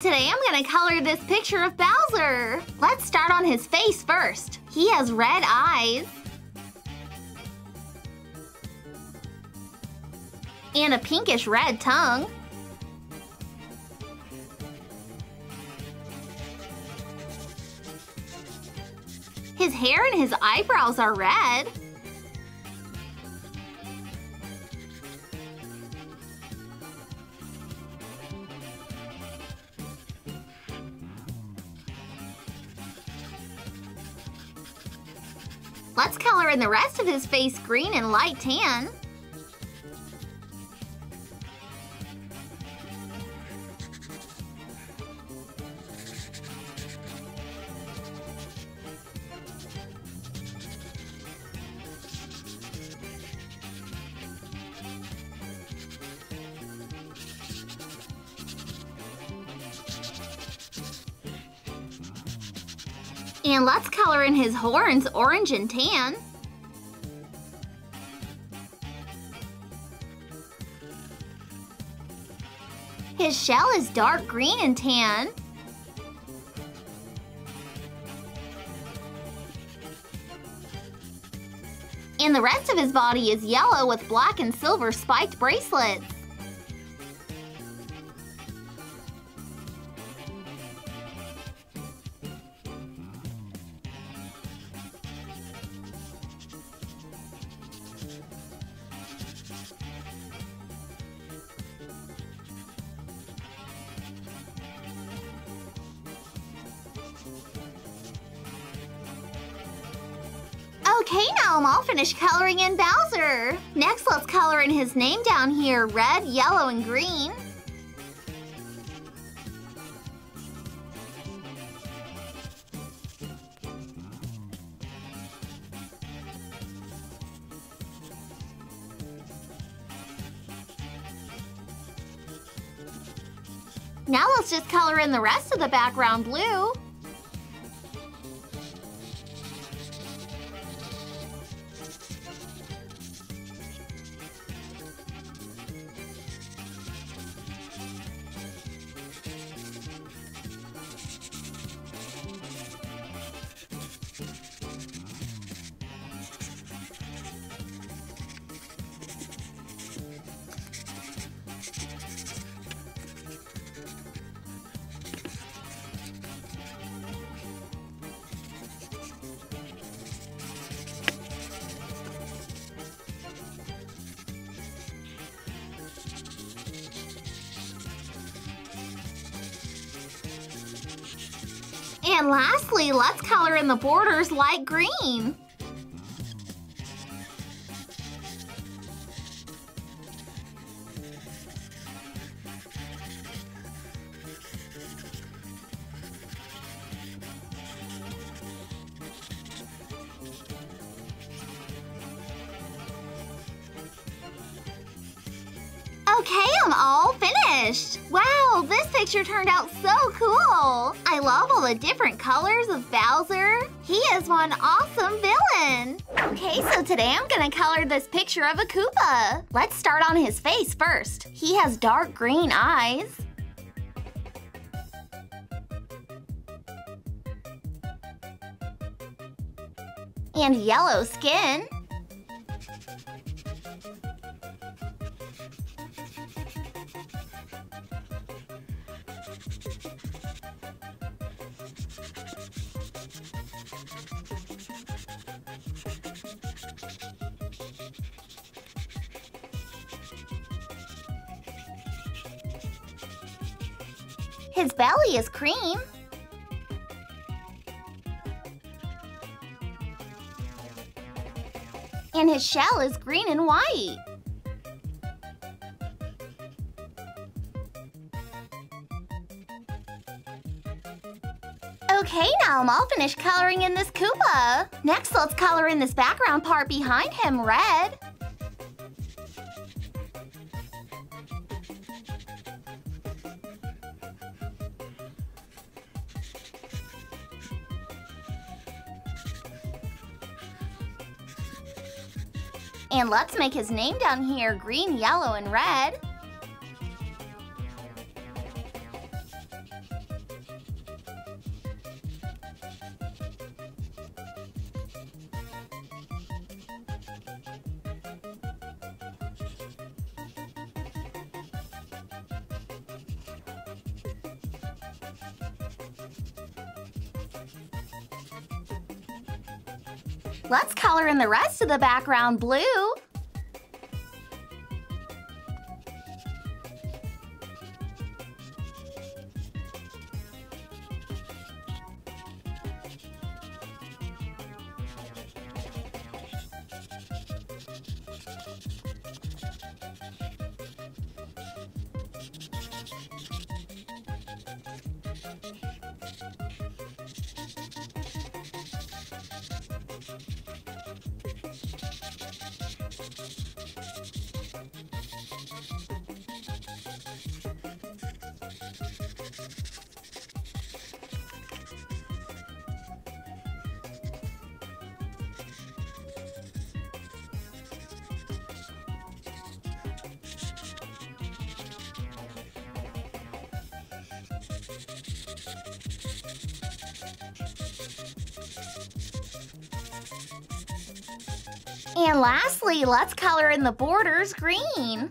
Today I'm gonna color this picture of Bowser. Let's start on his face first. He has red eyes and a pinkish red tongue. His hair and his eyebrows are red. Let's color in the rest of his face green and light tan. And let's color in his horns orange and tan. His shell is dark green and tan. And the rest of his body is yellow with black and silver spiked bracelets. Okay, now I'm all finished coloring in Bowser. Next, let's color in his name down here, red, yellow, and green. Now let's just color in the rest of the background blue. And lastly, let's color in the borders light green. Okay, I'm all finished! Wow, this picture turned out so cool! I love all the different colors of Bowser. He is one awesome villain! Okay, so today I'm gonna color this picture of a Koopa. Let's start on his face first. He has dark green eyes. And yellow skin. His belly is cream. And his shell is green and white. Okay, now I'm all finished coloring in this Koopa. Next, let's color in this background part behind him red. And let's make his name down here green, yellow, and red. Let's color in the rest of the background blue. And lastly, let's color in the borders green.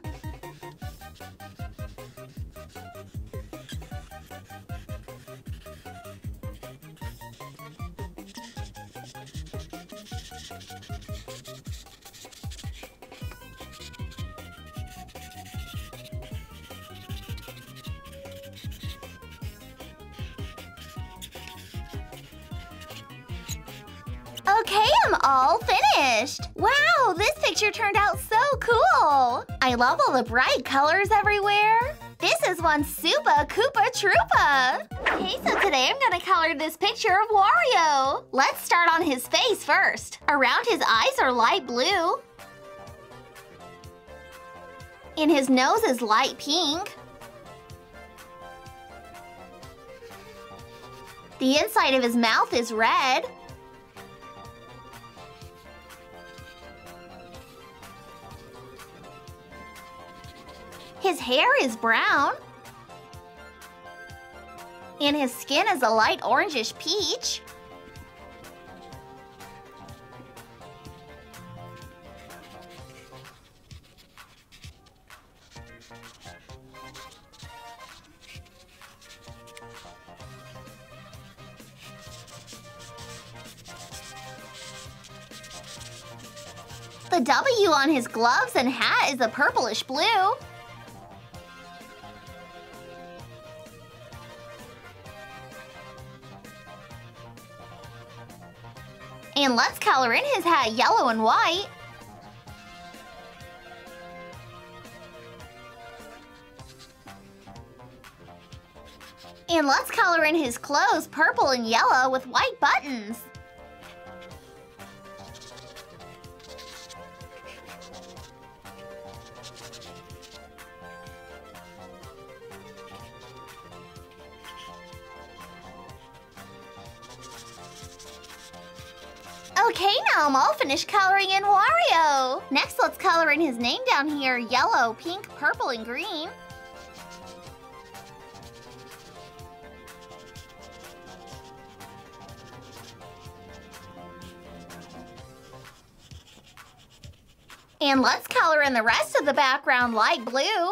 Okay, I'm all finished! Wow, this picture turned out so cool! I love all the bright colors everywhere! This is one super Koopa Troopa! Okay, so today I'm gonna color this picture of Wario! Let's start on his face first. Around his eyes are light blue. And his nose is light pink. The inside of his mouth is red. His hair is brown, and his skin is a light orangish peach. The W on his gloves and hat is a purplish blue. And let's color in his hat yellow and white. And let's color in his clothes purple and yellow with white buttons. Okay, now I'm all finished coloring in Wario. Next, let's color in his name down here, yellow, pink, purple, and green. And let's color in the rest of the background light blue.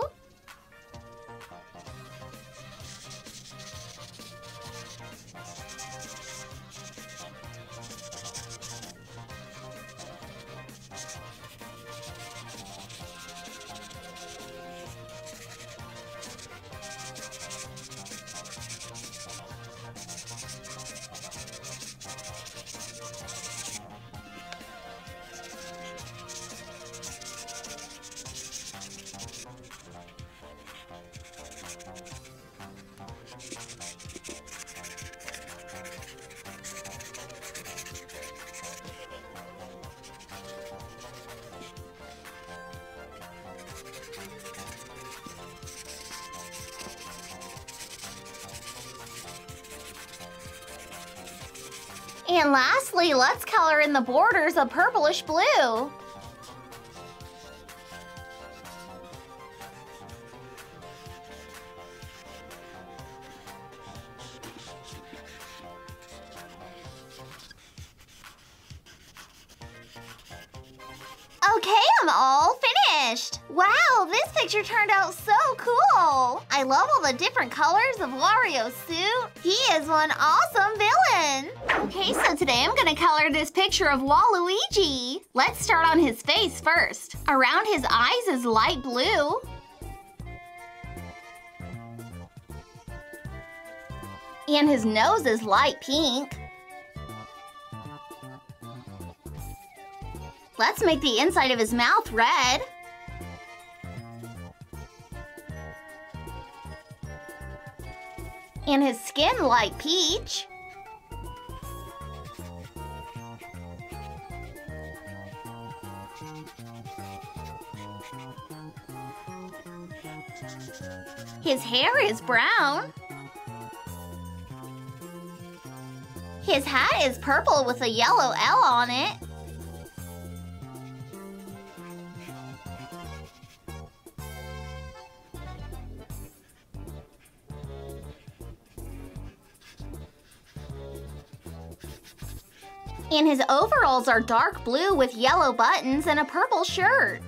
And lastly, let's color in the borders a purplish blue. Okay, I'm all finished! Wow, this picture turned out so cool! I love all the different colors of Wario's suit. He is one awesome villain! Okay, so today I'm gonna color this picture of Waluigi. Let's start on his face first. Around his eyes is light blue. And his nose is light pink. Let's make the inside of his mouth red. And his skin light peach. His hair is brown. His hat is purple with a yellow L on it. And his overalls are dark blue with yellow buttons and a purple shirt.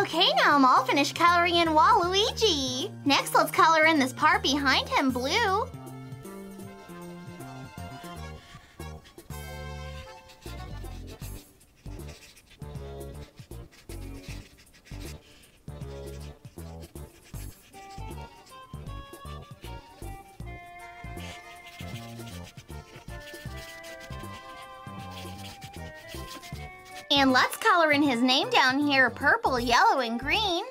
Okay, now I'm all finished coloring in Waluigi. Next, let's color in this part behind him blue. And let's color in his name down here, purple, yellow, and green.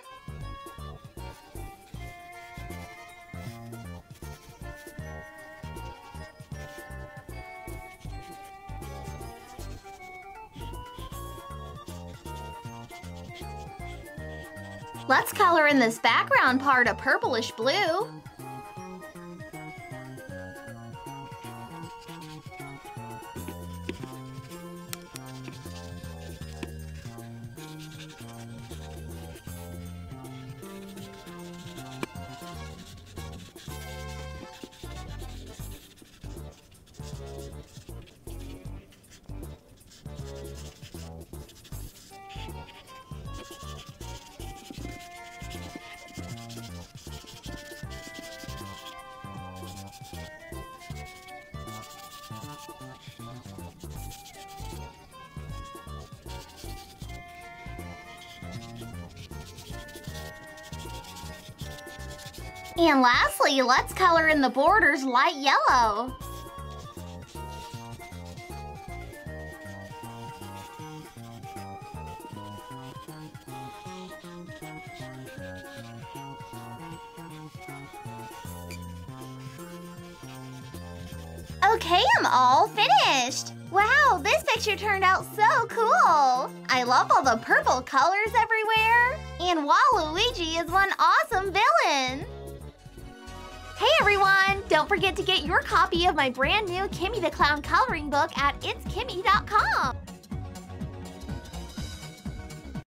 Let's color in this background part a purplish blue. And lastly, let's color in the borders light yellow. Okay, I'm all finished. Wow, this picture turned out so cool. I love all the purple colors everywhere. And Waluigi is one awesome villain. Hey everyone! Don't forget to get your copy of my brand new Kimmi the Clown coloring book at itskimmi.com.